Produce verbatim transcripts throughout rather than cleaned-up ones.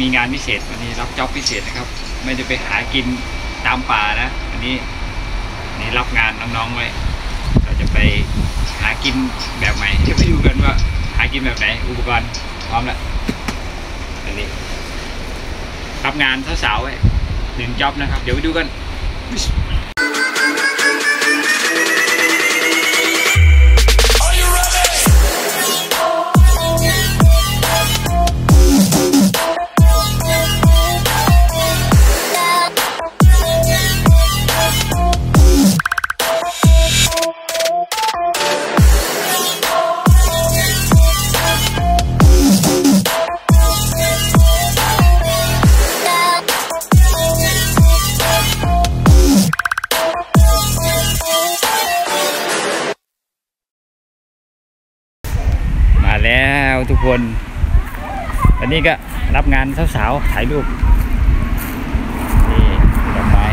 มีงานพิเศษวันนี้รับจ็อบพิเศษนะครับไม่ได้ไปหากินตามป่านะวันนี้นี่รับงานน้องๆไว้เราจะไปหากินแบบไหนจะไปดูกันว่าหากินแบบไหนอุปกรณ์พร้อมแล้วอันนี้รับงานสาวๆไว้หนึ่งจ็อบนะครับเดี๋ยวไปดูกันแล้วทุกคนวันนี้ก็รับงานสาวๆถ่ายรูปนี่ดอกไม้แ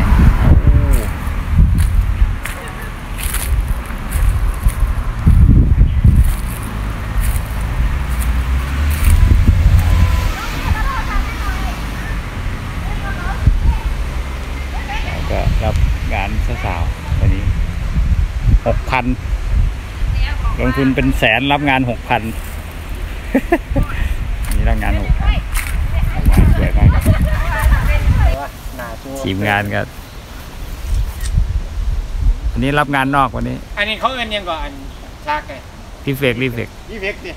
ล้วก็รับงานสาวๆวันนี้หกพันลงทุนเป็นแสนรับงานหกพันนี่รับงานหกพันสวยมากทีมงานก็อันนี้รับงานนอกวันนี้อันนี้เขาเอินยังก่อนลากไงรีเฟกรีเฟกรีเฟกดิ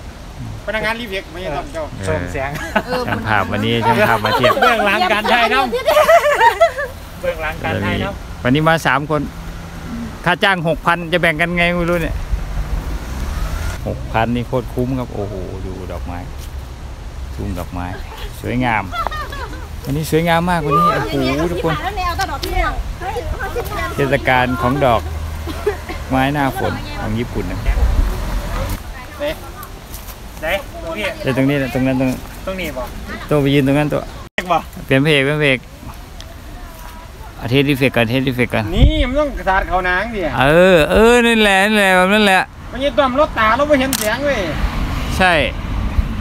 พนักงานรีเฟกไม่รับเจ้าชมแสงช่างภาพวันนี้ช่างภาพมาเทียบเบื้องหลังการถ่ายน้ำเบื้องหลังการถ่ายน้ำวันนี้มาสามคนค่าจ้างหกพันจะแบ่งกันไงไม่รู้เนี่ยหกพันนี่โคตรคุ้มครับโอ้โหดูดอกไม้ทุ่งดอกไม้สวยงามวันนี้สวยงามมากวันนี้โอ้โหทุกคนเทศกาลของดอกไม้หน้าฝนของญี่ปุ่นนะเดี๋ยวตรงนี้ตรงนั้นตรงตรงนี้บ่ตัวไปยืนตรงนั้นตัวเปลี่ยนเพลงเปลี่ยนเพลงอาเทสดิเฟกกันเทสดิเฟกกันนี่มันต้องสาดเขานางดิเออเออนั่นแหละนั่นแหละแบบนั้นแหละมันยังต่ำรถตาเราไม่เห็นเสียงเลยใช่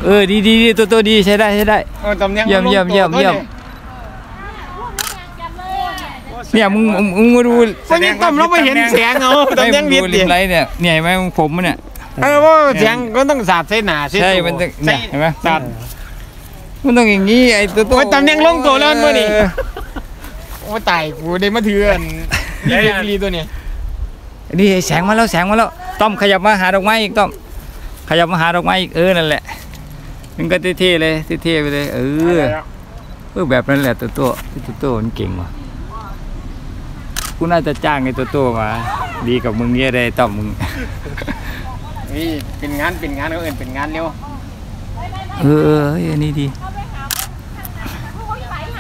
เออดีดีตัวตัวดีใช้ได้ใช้ได้เยี่ยมเยี่ยมเยี่ยมเยี่ยมเนี่ยมึงมึงมาดูมันยังต่ำเราไม่เห็นเสียงเอาต่ำยังเวียนเสียงไรเนี่ยเนี่ยไหมผมเนี่ยเออว่าเสียงก็ต้องสาดใส่หนาใช่มันต้องเห็นไหมสาดมันต้องอย่างนี้ไอ้ตัวตัวต่ำยังลงตัวเล่นเมื่อนี่โอ้ตายกูได้มาเถื่อนนี่ดีตัวเนี่ยนี่แสงมาแล้วแสงมาแล้วต้อมขยับมาหาดอกไม้อีกต้อมขยับมาหาดอกไม้อีกเออนั่นแหละมันก็เท่ๆเลยเท่ๆไปเลยเออเออแบบนั้นแหละตัวตัวตัวตัวมันเก่งว่ะกูน่าจะจ้างไอ้ตัวตัวมาดีกับมึงเนี่ยได้ต้อมมึงนี่เป็นงานเป็นงานเขาเอิญเป็นงานเร็วเอออันนี้ดี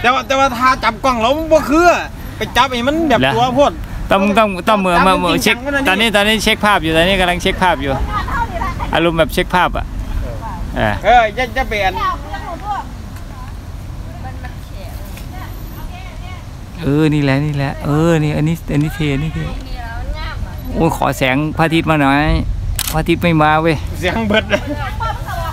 แต่ว่าแต่ว่าถ้าจับกล้องเราบ่คือไปจับไอ้มันแบบตัวพดต้องต้องต้องเมื่อเมื่อเช็คตอนนี้ตอนนี้เช็คภาพอยู่ตอนนี้กำลังเช็คภาพอยู่อารมณ์แบบเช็คภาพอ่ะเออเออจะจะเปลี่ยนเออนี่แหละนี่แหละเออนี่อันนี้อันนี้เทนี่เทโอ้ขอแสงพระอาทิตย์มาหน่อยพระอาทิตย์ไม่มาเว้ยแสงเบิด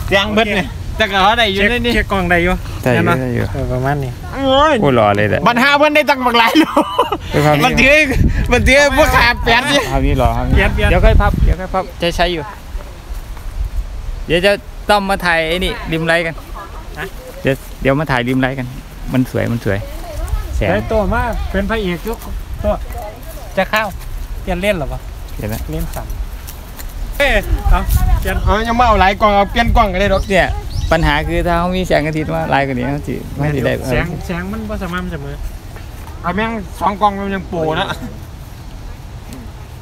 แสงเบิดเนี่ยแต่ก็ได้อยู่นี่เช็คกล้องได้อยู่ได้อยู่ประมาณนี้โอ้หล่อเลยแหละมันหาเพื่อนได้ตั้งบักหลายลูกมันเตี้ยมันเตี้ยพวกขาเปลี่ยนนี่เอานี่หล่อเดี๋ยวค่อยพับเดี๋ยวค่อยพับจะใช้อยู่เดี๋ยวจะต้อมมาถ่ายไอ้นี่ริมไรกันเดี๋ยวเดี๋ยวมาถ่ายริมไรกันมันสวยมันสวยแสงตัวมากเป็นพระเอกยุคตัวจะเข้าเตียนเล่นหรอปะเล่นเล่นสั่งเอ๊ะเอาเตียนเอายังไม่เอาหลายกล้องเอาเปลี่ยนกล้องกันได้หรอกเนี่ยปัญหาคือถ้าเขามีแสงอาทิตย์มาลายกว่านี้เขาจีไม่จีได้แสงแสงมันก็สม่ำเสมอเอาแม่งสองกองมันยังโปนะ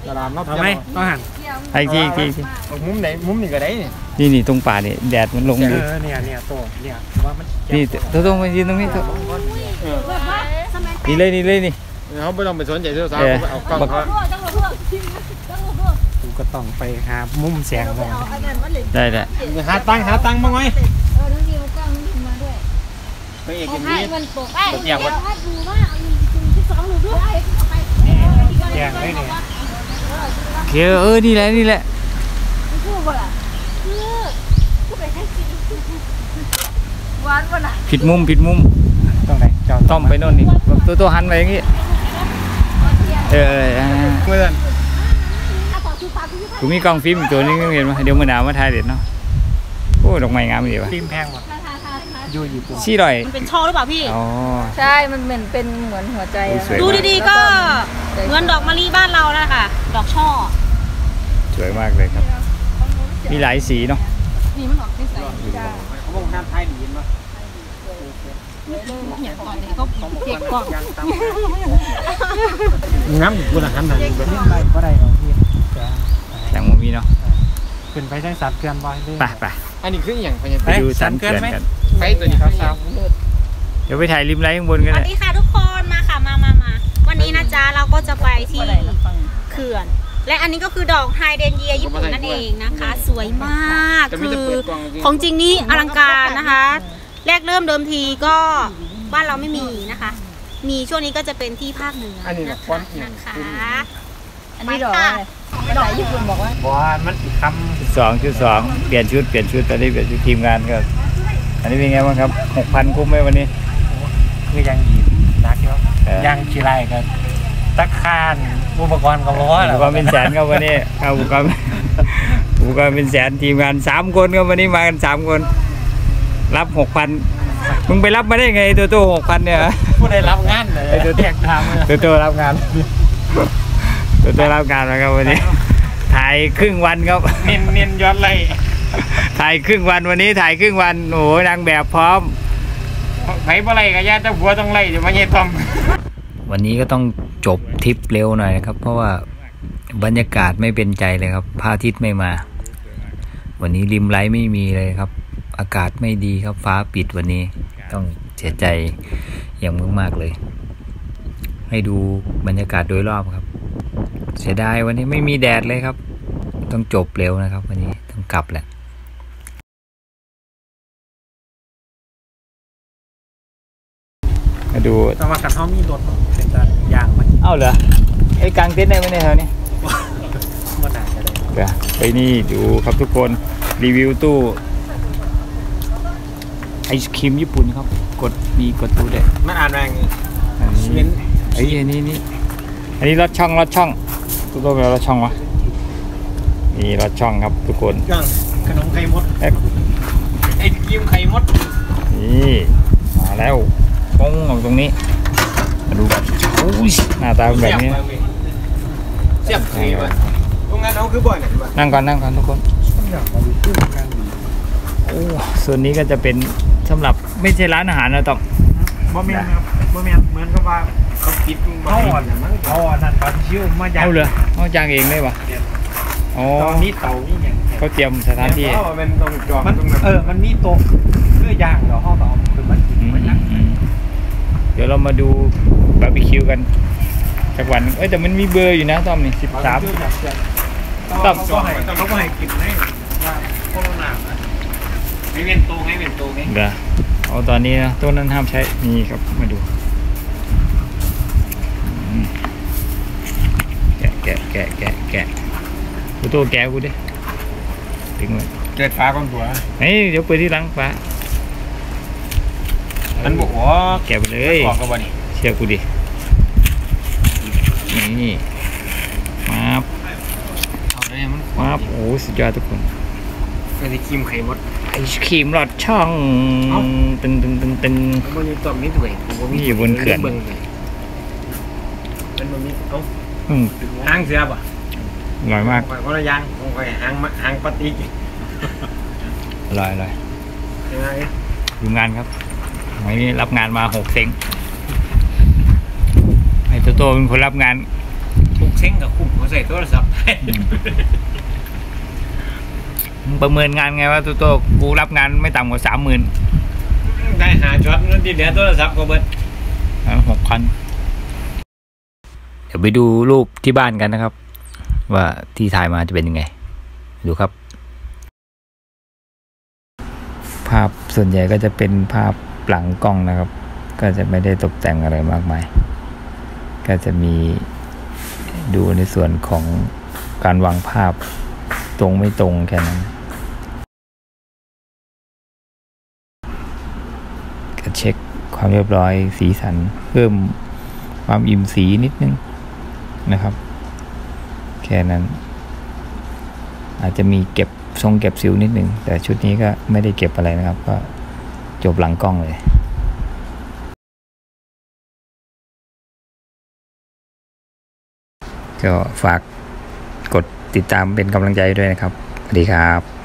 จะรามรอบจะไม่ต้องหันไอ้ที่ที่มุมไหนมุมนี่ก็ได้นี่นี่ตรงป่านี่แดดมันลงอยู่เนี่ยเนี่ยตัวเนี่ยว่ามันนี่ตัวตรงไปยืนตรงนี้นี่เลยนี่เลยนี่เขาไม่ต้องไปสนใจเรื่องสาวเขาเอากล้องเขาก็ต้องไปหามุมแสงมองได้แหละหาตังหาตังบ้างไหมเออน้องดิวกล้องดิวมาด้วยไปเอกอย่างนี้อยากวัดดูว่าเอาอยู่ที่สองหรือด้วยอย่างไรเนี่ยเขียวเออนี่แหละนี่แหละ ผิดมุมผิดมุมต้องไหนต้อมไปโน่นนี่ตัวตัวหันไปอย่างงี้เออเมื่อกูมีกล้องฟิล์มตัวนี้ก็เห็นเดี๋ยวมือหนาวมาถ่ายเด็ดเนาะโอ้ดอกไม้งามดีว่ะฟิล์มแพงหมดยูญี่ปุ่นชี้หน่อยมันเป็นช่อหรือเปล่าพี่อ๋อใช่มันเหมือนเป็นเหมือนหัวใจดูดีๆก็เหมือนดอกมะลิบ้านเราแล้วค่ะดอกช่อสวยมากเลยครับมีหลายสีเนาะนี่มันออกที่ใส่เขาบอกน้ำไทยดีมั้ยน้ำกูหลังน้ำหนักแบบนี้ก็ได้เราพี่แข่งมันมีเนาะขึ้นไปใช้สัตว์เกินไปเลยไปอันนี้คืออย่างไปดูสัตว์เกินไหมไปตัวนี้ครับเดี๋ยวไปถ่ายริมไร่ข้างบนกันเลยสวัสดีค่ะทุกคนมาค่ะมามามาวันนี้นะจ๊ะเราก็จะไปที่เขื่อนและอันนี้ก็คือดอกไฮเดรนเยียญี่ปุ่นนั่นเองนะคะสวยมากคือของจริงนี่อลังการนะคะแรกเริ่มเดิมทีก็บ้านเราไม่มีนะคะมีช่วงนี้ก็จะเป็นที่ภาคเหนือนะคะอันนี้ดอกอะไรดอกญี่ปุ่นบอกว่าว้ามันคำชุดสองชุดสองเปลี่ยนชุดเปลี่ยนชุดตอนนี้เปลี่ยนชุดทีมงานก็อันนี้เป็นไงบ้างครับหกพันคุ้มไหมวันนี้คือยังดีนักเยอะยังชีไรกันตะคานอุปกรณ์กับล้ออุปกรณ์เป็นแสนครับวันนี้เอาอุปกรณ์อุปกรณ์เป็นแสนทีมงานสามคนครับวันนี้มากันสามคนรับหกพันมึงไปรับมาได้ไงตัวตัวหกพันเนี่ยผู้ใดรับงานเลยตัวแตกทางตัวตัวรับงานตัวตัวรับงานนะครับวันนี้ถ่ายครึ่งวันครับเนียนเนียนย้อนเลยถ่ายครึ่งวันวันนี้ถ่ายครึ่งวันโอ้ยนางแบบพร้อมไผ่ปลาไหลกระยาเจ้าหัวต้องไล่เดี๋ยวมาเย็นทอมวันนี้ก็ต้องจบทริปเร็วหน่อยนะครับเพราะว่าบรรยากาศไม่เป็นใจเลยครับพระอาทิตย์ไม่มาวันนี้ริมไร่ไม่มีเลยครับอากาศไม่ดีครับฟ้าปิดวันนี้ต้องเสียใจอย่างมากๆเลยให้ดูบรรยากาศโดยรอบครับเสียดายวันนี้ไม่มีแดดเลยครับต้องจบเร็วนะครับวันนี้ต้องกลับแหละมาดูตะวันกัดห้องมีรถเป็นตาย่างไหมเอ้าเหรอไอ้กลางเต็นท์ได้ไหมเนี่ยเธอเนี่ยก็ได้ก็ได้ไปนี่ดูครับทุกคนรีวิวตู้ไอศครีมญี่ปุ่นครับกดมีกดตู้เด็ดมันอ่านแรงชิ้นไอ้นี่นี่อันนี้รถช่องรถช่องตู้ตัวเป็นรถช่องวะนี่รถช่องครับทุกคนขนมไข่มดไอศครีมไข่มดนี่มาแล้วป้องของตรงนี้มาดูกันหน้าตาเป็นแบบนี้เสียบคือบ่อยตรงนั้นเขาคือบ่อยนั่งก่อนนั่งก่อนทุกคนโอ้ส่วนนี้ก็จะเป็นสำหรับไม่ใช่ร้านอาหารนะต้องบ่เมียนครับบ่เมียนเหมือนกับว่าเขาคิดบ่อนั่นบ่อนั่นตอนชิวมาย่างเอาเลยเขาย่างเองได้ปะอ๋อนี่เตานี่ยังเขาเตรียมสถานที่เออมันมีโต๊ะเพื่อย่างเหรอห้องต่อคือมันเดี๋ยวเรามาดูบาร์บีคิวกันสักวันเอ้ยแต่มันมีเบอร์อยู่นะต้อมนี่สิบสามต้อมก็ให้ต้อมก็ให้กินให้โคโรนาไม่เป็นตัวไม่เป็นตัวเดี๋ยวเอาตอนนี้นะตัวนั้นห้ามใช้นี่ครับมาดูแกะแกะแกะแกะแกะกูตัวแกะกูดิถึงเลยเกิดฟ้าก้อนหัวเฮ้ยเดี๋ยวเปิดที่หลังฟ้ามันบอกว่าแกะไปเลยเชื่อกูดินี่มาบมาบโอ้สุดยอดทุกคนไอศครีมไข่มดไอศครีมหลอดช่องตึงตึงตึงตึงมันอยู่ตรงนี้ด้วยนี่อยู่บนเขื่อนเป็นบนนี้เขาหางเสือป่ะอร่อยมากก็ระยางคงไปหางหางปฏิกิอร่อยเลยอยู่งานครับวันนี้รับงานมาหกเซ็งไอตัวโตเป็นคนรับงานหกเซ็งกับคุ้มเขาใส่โทรศัพท์ประเมินงานไงว่าตัวตัวกูรับงานไม่ต่ำกว่าสามหมื่นได้หาช็อตนั่นที่เดี๋ยวโทรศัพท์ก็เบิดหกพันเดี๋ยวไปดูรูปที่บ้านกันนะครับว่าที่ถ่ายมาจะเป็นยังไงดูครับภาพส่วนใหญ่ก็จะเป็นภาพหลังกล้องนะครับก็จะไม่ได้ตกแต่งอะไรมากมายก็จะมีดูในส่วนของการวางภาพตรงไม่ตรงแค่นั้น เช็คความเรียบร้อยสีสันเพิ่มความอิ่มสีนิดนึงนะครับแค่นั้นอาจจะมีเก็บทรงเก็บสิวนิดนึงแต่ชุดนี้ก็ไม่ได้เก็บอะไรนะครับก็จบหลังกล้องเลยก็ฝากกดติดตามเป็นกำลังใจด้วยนะครับสวัสดีครับ